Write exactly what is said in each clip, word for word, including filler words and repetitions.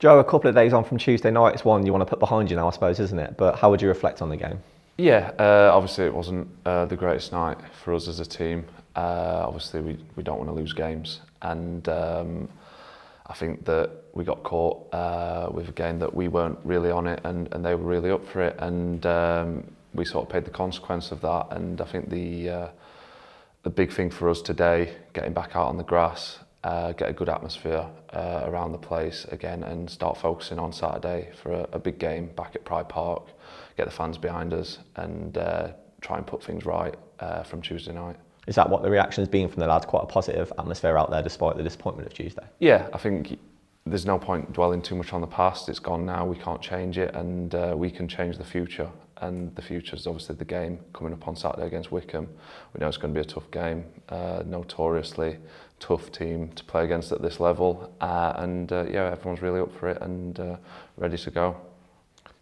Joe, a couple of days on from Tuesday night, it's one you want to put behind you now, I suppose, isn't it? But how would you reflect on the game? Yeah, uh, obviously it wasn't uh, the greatest night for us as a team. Uh, obviously we, we don't want to lose games, and um, I think that we got caught uh, with a game that we weren't really on it, and, and they were really up for it, and um, we sort of paid the consequence of that. And I think the uh, the big thing for us today, getting back out on the grass, uh, get a good atmosphere uh, around the place again, and start focusing on Saturday for a, a big game back at Pride Park, get the fans behind us, and uh, try and put things right uh, from Tuesday night. Is that what the reaction has been from the lads? Quite a positive atmosphere out there despite the disappointment of Tuesday? Yeah, I think there's no point dwelling too much on the past. It's gone now, we can't change it, and uh, we can change the future. And the future is obviously the game coming up on Saturday against Wycombe. We know it's going to be a tough game, uh, notoriously tough team to play against at this level. Uh, and uh, yeah, everyone's really up for it and uh, ready to go.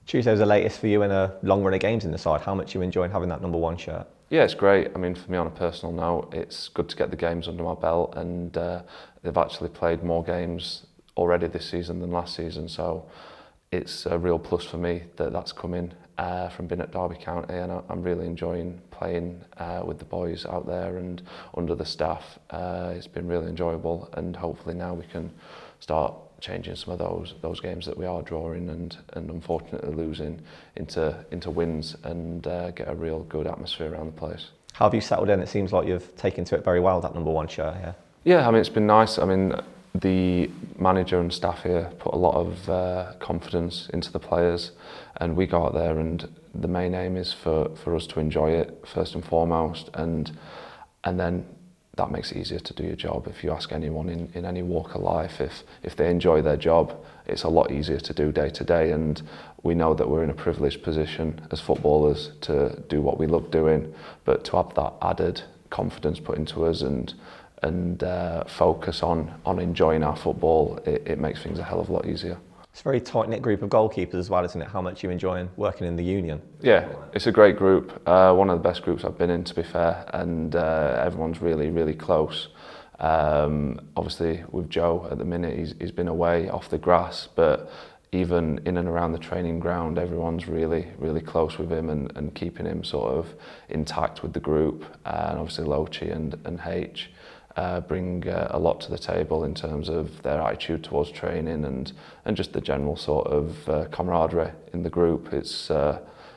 Tuesday was the latest for you in a long run of games in the side. How much are you enjoying having that number one shirt? Yeah, it's great. I mean, for me on a personal note, it's good to get the games under my belt, and uh, they've actually played more games already this season than last season, so it's a real plus for me that that's coming uh, from being at Derby County, and I'm really enjoying playing uh, with the boys out there and under the staff. Uh, it's been really enjoyable, and hopefully now we can start changing some of those those games that we are drawing and and unfortunately losing into into wins, and uh, get a real good atmosphere around the place. How have you settled in? It seems like you've taken to it very well, that number one shirt here. Yeah, I mean, it's been nice. I mean, the manager and staff here put a lot of uh, confidence into the players, and we go out there, and the main aim is for, for us to enjoy it first and foremost, and and then that makes it easier to do your job. If you ask anyone in, in any walk of life, if, if they enjoy their job, it's a lot easier to do day to day, and we know that we're in a privileged position as footballers to do what we love doing, but to have that added confidence put into us and and uh, focus on, on enjoying our football, it, it makes things a hell of a lot easier. It's a very tight-knit group of goalkeepers as well, isn't it? How much are you enjoying working in the union? Yeah, it's a great group. Uh, one of the best groups I've been in, to be fair, and uh, everyone's really, really close. Um, obviously, with Joe at the minute, he's, he's been away off the grass, but even in and around the training ground, everyone's really, really close with him, and, and keeping him sort of intact with the group. Uh, and obviously, Lochi and, and H Uh, bring uh, a lot to the table in terms of their attitude towards training and and just the general sort of uh, camaraderie in the group. It's uh,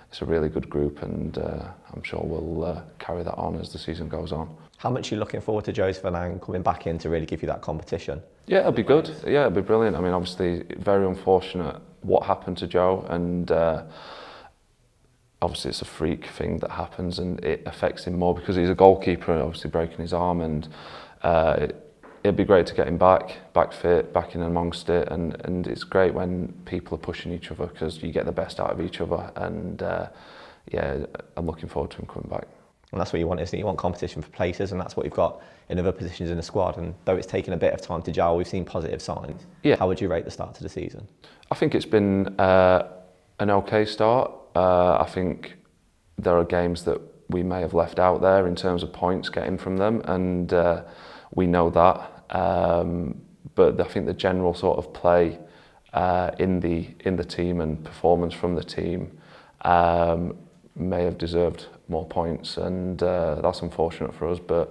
it's a really good group, and uh, I'm sure we'll uh, carry that on as the season goes on. How much are you looking forward to Jose Fernand coming back in to really give you that competition? Yeah, it'll be good. Yeah, it'll be brilliant. I mean, obviously, very unfortunate what happened to Joe, and Uh, obviously it's a freak thing that happens, and it affects him more because he's a goalkeeper, and obviously breaking his arm, and uh, it, it'd be great to get him back, back fit, back in amongst it, and, and it's great when people are pushing each other because you get the best out of each other, and uh, yeah, I'm looking forward to him coming back. And that's what you want, isn't it? You want competition for places, and that's what you've got in other positions in the squad. And though it's taken a bit of time to gel, we've seen positive signs. Yeah. How would you rate the start to the season? I think it's been uh, an okay start. Uh, I think there are games that we may have left out there in terms of points getting from them, and uh, we know that. Um, but I think the general sort of play uh, in the in the team and performance from the team um, may have deserved more points, and uh, that's unfortunate for us. But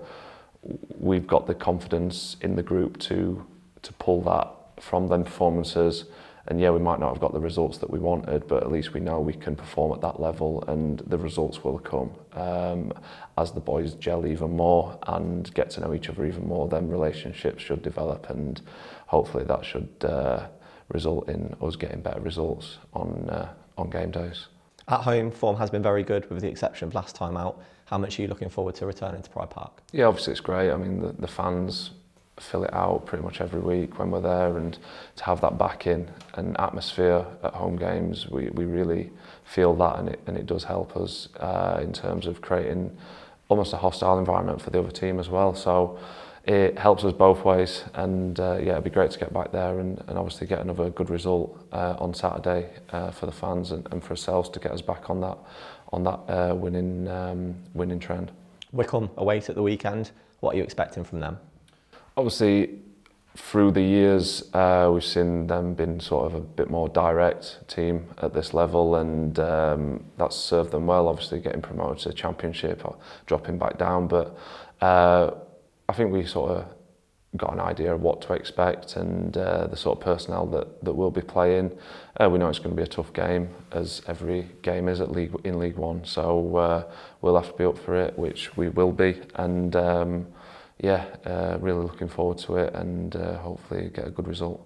we've got the confidence in the group to to pull that from them performances. And yeah, we might not have got the results that we wanted, but at least we know we can perform at that level, and the results will come. Um, as the boys gel even more and get to know each other even more, then relationships should develop, and hopefully that should uh, result in us getting better results on, uh, on game days. At home, form has been very good, with the exception of last time out. How much are you looking forward to returning to Pride Park? Yeah, obviously it's great. I mean, the, the fans fill it out pretty much every week when we're there, and to have that back in and atmosphere at home games, we, we really feel that, and it, and it does help us uh, in terms of creating almost a hostile environment for the other team as well, so it helps us both ways, and uh, yeah, it'd be great to get back there and, and obviously get another good result uh, on Saturday uh, for the fans and, and for ourselves to get us back on that on that uh, winning, um, winning trend. Wycombe away at the weekend, what are you expecting from them? Obviously, through the years, uh, we've seen them being sort of a bit more direct team at this level, and um, that's served them well, obviously getting promoted to the Championship or dropping back down. But uh, I think we sort of got an idea of what to expect and uh, the sort of personnel that, that we'll be playing. Uh, we know it's going to be a tough game, as every game is at League in League One, so uh, we'll have to be up for it, which we will be, and um, yeah, uh, really looking forward to it, and uh, hopefully get a good result.